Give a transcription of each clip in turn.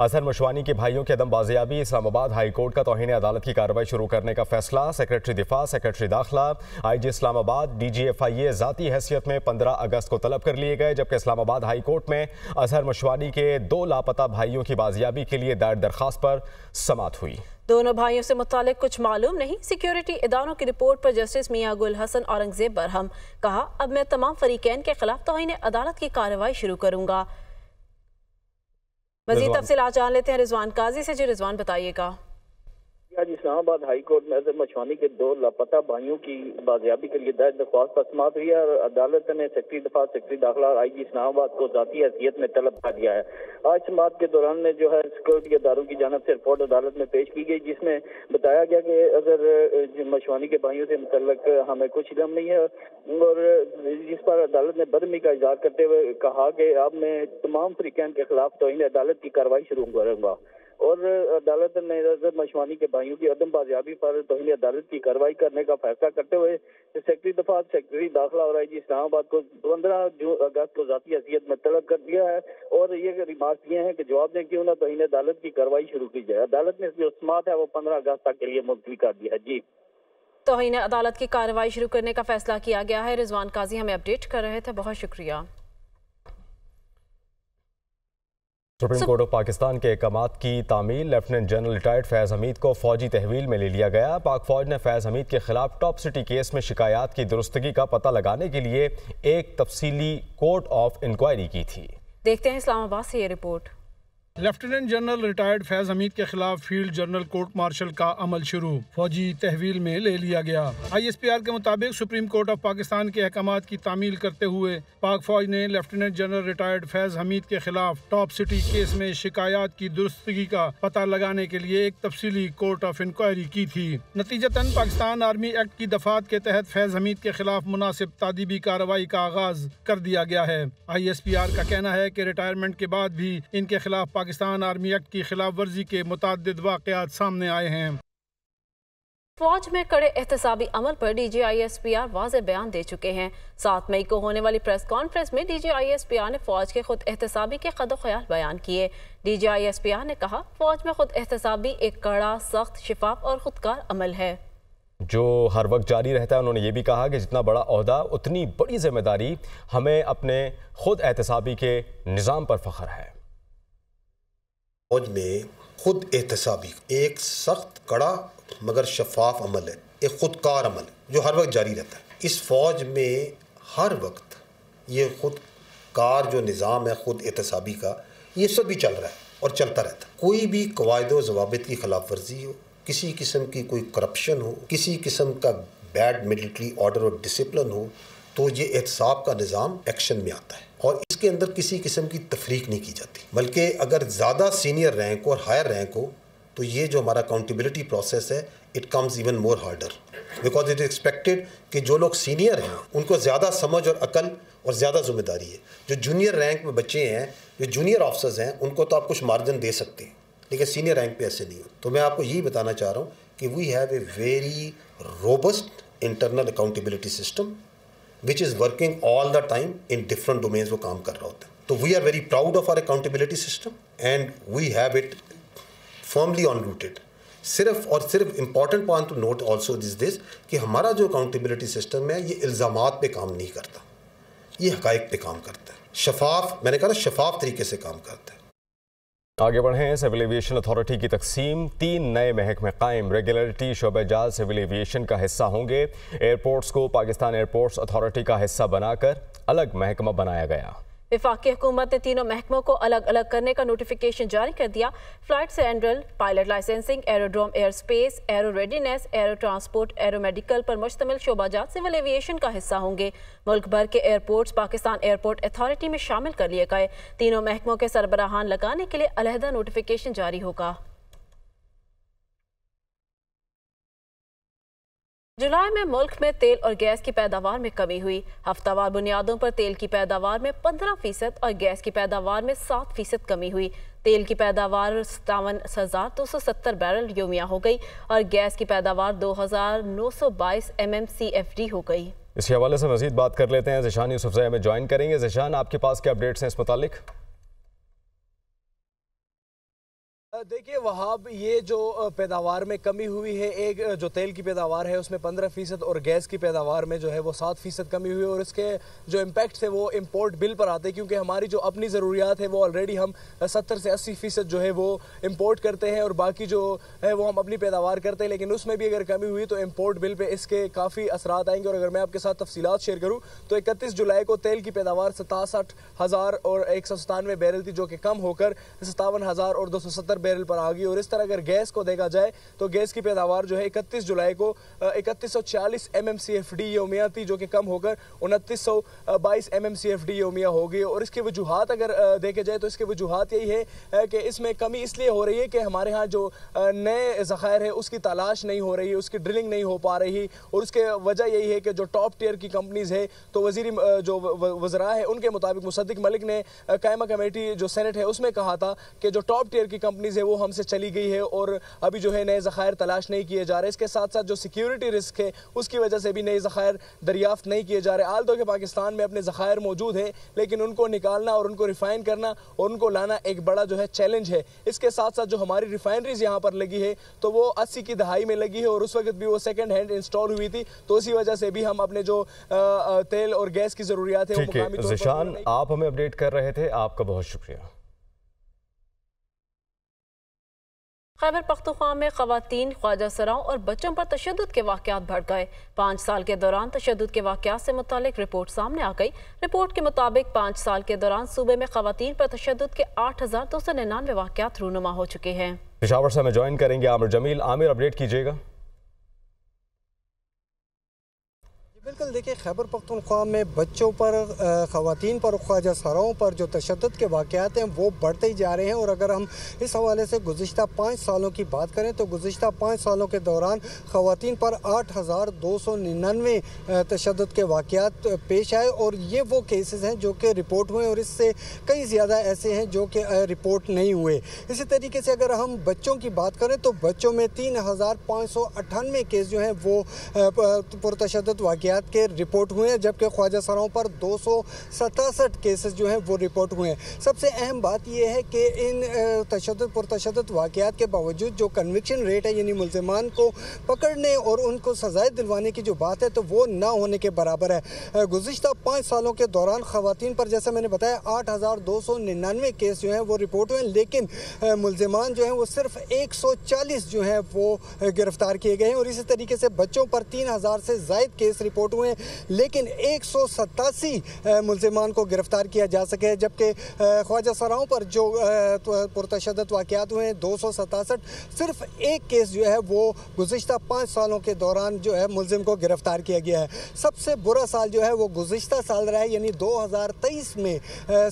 अज़हर मशवानी के भाइयों की अदम बाजियाबी, इस्लामाबाद हाई कोर्ट का तौहीन अदालत की कार्रवाई शुरू करने का फैसला। सेक्रेटरी दिफा, सेक्रेटरी दाखिला, आईजी इस्लामाबाद, डीजीएफआईए ज़ाती हैसियत में 15 अगस्त को तलब कर लिए गए, जबकि इस्लामाबाद हाई कोर्ट में अज़हर मशवानी के 2 लापता भाइयों की बाजियाबी के लिए दायर दरख्वास्त पर समाअत हुई। दोनों भाइयों से मुतालिक कुछ मालूम नहीं। सिक्योरिटी इदारों की रिपोर्ट पर जस्टिस मियां गुल हसन औरंगजेब बरहम, कहा अब मैं तमाम फरीकैन के खिलाफ तौहीन अदालत की कार्रवाई शुरू करूँगा। मज़ीद तफसील आज जान लेते हैं रिजवान काजी से। जी रिजवान बताइएगा। आज इस्लामाबाद हाई कोर्ट में अज़हर मशवानी के 2 लापता भाइयों की बाजियाबी के लिए दायर दरख्वास्त पर समाअत हुई है और अदालत ने सेक्रेटरी दिफा, सेक्रेटरी दाखिला और आईजी इस्लामाबाद को ज़ाती हैसियत में तलब कर दिया है। आज समाअत के दौरान में जो है सिक्योरिटी अदारों की जानब से रिपोर्ट अदालत में पेश की गई, जिसमें बताया गया कि अज़हर मशवानी के भाइयों से मुतल्लिक़ हमें कुछ इल्म नहीं है, और जिस पर अदालत ने बदअमली का इज़हार करते हुए कहा कि अब मैं तमाम फरीक़ैन के खिलाफ तौहीन अदालत की कार्रवाई शुरू करूँगा। और अदालत ने अज़हर मशवानी के भाइयों की अदम बाजियाबी पर तौहीन अदालत की कार्रवाई करने का फैसला करते हुए सेक्रेटरी दफा, सेक्रेटरी दाखिला और आई जी इस्लामाबाद को 15 अगस्त को ज़ाती हैसियत में तलब कर दिया है। और ये रिमार्क दिए हैं कि जवाब दें क्यों ना तौहीन अदालत की कार्रवाई शुरू की जाए। अदालत ने जो समाअत है वो 15 अगस्त तक के लिए मुलतवी कर दिया है। जी तौहीन अदालत की कार्रवाई शुरू करने का फैसला किया गया है। रिजवान काजी हमें अपडेट कर रहे थे, बहुत शुक्रिया। सुप्रीम कोर्ट ऑफ पाकिस्तान के अहकाम की तामील, lieutenant general retired Faiz Hamid को फौजी तहवील में ले लिया गया। पाक फौज ने फैज़ हमीद के खिलाफ टॉप सिटी केस में शिकायत की दुरुस्तगी का पता लगाने के लिए एक तफसीली कोर्ट ऑफ इंक्वायरी की थी। देखते हैं इस्लामाबाद से ये report. Lieutenant general retired Faiz Hamid के खिलाफ फील्ड जनरल कोर्ट मार्शल का अमल शुरू, फौजी तहवील में ले लिया गया। आईएसपीआर के मुताबिक सुप्रीम कोर्ट ऑफ पाकिस्तान के अहकाम की तामील करते हुए पाक फौज ने lieutenant general retired Faiz Hamid के खिलाफ टॉप सिटी केस में शिकायत की दुरुस्तगी का पता लगाने के लिए एक तफसीली कोर्ट ऑफ इंक्वायरी की थी। नतीजतन पाकिस्तान आर्मी एक्ट की दफात के तहत फैज़ हमीद के खिलाफ मुनासिब तादीबी कार्रवाई का आगाज कर दिया गया है। आईएसपीआर का कहना है की रिटायरमेंट के बाद भी इनके खिलाफ पाकिस्तान आर्मी एक्ट की खिलाफ वर्जी के मुतादिद वाक़यात सामने आए हैं। फौज में कड़े एहतसाबी अमल पर डीजीआईएसपीआर वाज़े बयान दे चुके हैं। 7 मई को होने वाली प्रेस कॉन्फ्रेंस में डीजीआईएसपीआर ने फौज के खुद एहतसाबी के कदो ख्याल बयान किए। डीजीआईएसपीआर ने कहा फौज में खुद एहतसाबी एक कड़ा, सख्त, शिफाफ और खुदकार अमल है जो हर वक्त जारी रहता है। उन्होंने ये भी कहा कि जितना बड़ा ओहदा उतनी बड़ी जिम्मेदारी, हमें अपने खुद एहतसाबी के निज़ाम पर फ़ख्र है। फौज में खुद एहतसाबी एक सख्त, कड़ा मगर शफाफ अमल है, एक खुदकार अमल है जो हर वक्त जारी रहता है। इस फौज में हर वक्त ये खुदकार जो निज़ाम है खुद एहतसाबी का, ये सब भी चल रहा है और चलता रहता है। कोई भी कवायद व ज़वाबित की खिलाफ वर्जी हो, किसी किस्म की कोई करप्शन हो, किसी किस्म का बैड मिलिट्री ऑर्डर और डिसिप्लिन हो, तो ये एहतसाब का निज़ाम एक्शन में आता है और इसके अंदर किसी किस्म की तफरीक नहीं की जाती। बल्कि अगर ज़्यादा सीनियर रैंक और हायर रैंक हो तो ये जो हमारा अकाउंटेबिलिटी प्रोसेस है, it comes even more harder, because it expected कि जो लोग सीनियर हैं उनको ज़्यादा समझ और अकल और ज़्यादा जिम्मेदारी है। जो जूनियर रैंक में बच्चे हैं, जो जूनियर ऑफिसर्स हैं, उनको तो आप कुछ मार्जिन दे सकते हैं, लेकिन सीनियर रैंक पे ऐसे नहीं हो। तो मैं आपको यही बताना चाह रहा हूँ कि we have a very robust internal accountability system which is working all the time in different domains, वो काम कर रहा होता है। तो we are very proud of our accountability system and we have it firmly on-rooted। सिर्फ और सिर्फ important point to note also is this कि हमारा जो accountability system है ये इल्ज़ामात पे काम नहीं करता, ये हक़ाइक़ पे काम करता है। शफाफ, मैंने कहा ना, शफाफ तरीके से काम करता है। आगे बढ़ें। सिविल एविएशन अथॉरिटी की तकसीम, 3 नए महकमे कायम, रेगुलरिटी शोबे जात सिविल एविएशन का हिस्सा होंगे। एयरपोर्ट्स को पाकिस्तान एयरपोर्ट्स अथॉरिटी का हिस्सा बनाकर अलग महकमा बनाया गया। वफाकी हुकूमत ने तीनों महकमों को अलग अलग करने का नोटिफिकेशन जारी कर दिया। Flight central, pilot licensing, aerodrome air space, aero readiness, aero transport, aero medical पर मुश्तमिल शोबाजात सिविल एविएशन का हिस्सा होंगे। मुल्क भर के एयरपोर्ट्स पाकिस्तान एयरपोर्ट अथॉरिटी में शामिल कर लिए गए। तीनों महकमों के सरबराहान लगाने के लिए अलहदा नोटिफिकेशन जारी होगा। जुलाई में मुल्क में तेल और गैस की पैदावार में कमी हुई। हफ्तावार बुनियादों पर तेल की पैदावार में 15% और गैस की पैदावार में 7% कमी हुई। तेल की पैदावार 57,270 बैरल योमिया हो गई और गैस की पैदावार 2,922 MMCFD हो गई। इसके हवाले से मज़ीद बात कर लेते हैं। ज़ेशान यूसुफ हमें ज्वाइन करेंगे। ज़ेशान, आपके पास क्या अपडेट्स हैं इस मुतालिक? देखिए वहाब, ये जो पैदावार में कमी हुई है, एक जो तेल की पैदावार है उसमें 15% और गैस की पैदावार में जो है वो 7% कमी हुई है, और इसके जो इम्पैक्ट है वो इम्पोर्ट बिल पर आते हैं, क्योंकि हमारी जो अपनी ज़रूरियात है वो ऑलरेडी हम 70 से 80% जो है वो इम्पोर्ट करते हैं और बाकी जो है वो हम अपनी पैदावार करते हैं, लेकिन उसमें भी अगर कमी हुई तो इम्पोर्ट बिल पर इसके काफ़ी असरात आएंगे। और अगर मैं आपके साथ तफसीलात शेयर करूँ तो 31 जुलाई को तेल की पैदावार 67,197 बैरल थी, जो कि कम होकर 57,270 बैरल पर आ गई। और इस तरह अगर गैस को देखा जाए तो गैस की पैदावार जो है 31 जुलाई को 3140 MMCFD योमिया थी, जो कि कम होकर 2922 MMCFD योमिया हो गई। और इसकी वजूहत अगर देखे जाए तो इसकी वजूहत यही है कि इसमें कमी इसलिए हो रही है कि हमारे यहाँ जो नए ज़खायर है उसकी तलाश नहीं हो रही, उसकी ड्रिलिंग नहीं हो पा रही, और उसके वजह यही है कि जो टॉप टीयर की कंपनीज़ है तो वज़ीरी जो वज़रा है उनके मुताबिक मुसद्दिक़ मलिक ने कायमा कमेटी जो सेनेट है उसमें कहा था कि जो टॉप टीयर की कंपनीज है वो हमसे चली गई है और अभी जो है नए ज़खायर तलाश नहीं किए जा रहे। इसके साथ साथ जो सिक्योरिटी रिस्क है उसकी वजह से भी नए ज़खायर दरियाफ्त नहीं किए जा रहे। आल्दो के पाकिस्तान में अपने ज़खायर मौजूद हैं, लेकिन उनको निकालना और उनको रिफ़ाइन करना और उनको लाना एक बड़ा जो है चैलेंज है। इसके साथ साथ जो हमारी रिफ़ाइनरीज यहाँ पर लगी है तो वो 80 की दहाई में लगी है और उस वक्त भी वो सेकेंड हैंड इंस्टॉल हुई थी, तो इसी वजह से भी हम अपने जो तेल और गैस की ज़रूरियात है वो ज़ेशान आप हमें अपडेट कर रहे थे, आपका बहुत शुक्रिया। खैबर पख्तूनख्वा में खवातीन, ख्वाजा सराओं और बच्चों पर तशद्दुद के वाक़यात बढ़ गए। 5 साल के दौरान तशद्दुद के वाक़यात से मुतालिक रिपोर्ट सामने आ गई। रिपोर्ट के मुताबिक 5 साल के दौरान सूबे में खवातीन पर तशद्दुद के 8,299 वाक़यात रूनुमा हो चुके हैं। पेशावर से हमें ज्वाइन करेंगे आमिर जमील। आमिर अपडेट कीजिएगा। बिल्कुल, देखिए खैबर पख्तूनख्वा में बच्चों पर, ख़वातीन पर, ख्वाजा सराओं पर जो तशद्दुद के वाक़यात हैं वो बढ़ते ही जा रहे हैं। और अगर हम इस हवाले से गुज़िश्ता 5 सालों की बात करें तो गुज़िश्ता 5 सालों के दौरान ख़वातीन पर 8,299 तशद्दुद के वाक़यात पेश आए, और ये वो केसेस हैं जो कि रिपोर्ट हुए और इससे कई ज़्यादा ऐसे हैं जो कि रिपोर्ट नहीं हुए। इसी तरीके से अगर हम बच्चों की बात करें तो बच्चों में 3,598 केस जो हैं वो पुरतशद्दुद वाक़यात के रिपोर्ट हुए हैं, जबकि ख्वाजा सराओं पर 267 केसेस जो हैं वो रिपोर्ट हुए हैं। सबसे अहम बात यह है कि इन तशद्दुद पुरतशद्दुद वाक़यात के बावजूद जो कन्विक्शन रेट है, यानी मुल्ज़िमान को पकड़ने और उनको सजाएं दिलवाने की जो बात है तो वो ना होने के बराबर है। गुज़िश्ता 5 सालों के दौरान ख़वातीन पर जैसे मैंने बताया 8,299 केस जो हैं वो रिपोर्ट हुए, लेकिन मुल्ज़िमान जो हैं वो सिर्फ 140 जो हैं वो गिरफ्तार किए गए हैं। और इसी तरीके से बच्चों पर 3,000 से ज़ायद केस रिपोर्ट हुए, लेकिन 187 मुल्ज़िमान को गिरफ्तार किया जा सके, जबकि ख्वाजा सराओं पर जो पुरतशद्दुद वाक़यात हुए हैं 267, सिर्फ एक केस जो है वो गुज़िश्ता 5 सालों के दौरान जो है मुल्ज़िम को गिरफ़्तार किया गया है। सबसे बुरा साल जो है वो गुज़िश्ता साल रहा है, यानी 2023 में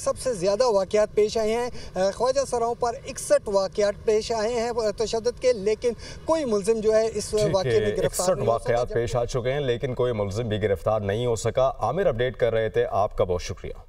सबसे ज़्यादा वाक़यात पेश आए हैं। ख्वाजा सराओं पर 61 वाक़यात पेश आए हैं तशद्दुद के, लेकिन कोई मुल्ज़िम जो है इस वाक़े में गिरफ़्तार वाक़यात पेश आ चुके हैं, लेकिन कोई मुल्ज़िम भी गिरफ्तार नहीं हो सका। आमिर अपडेट कर रहे थे, आपका बहुत शुक्रिया।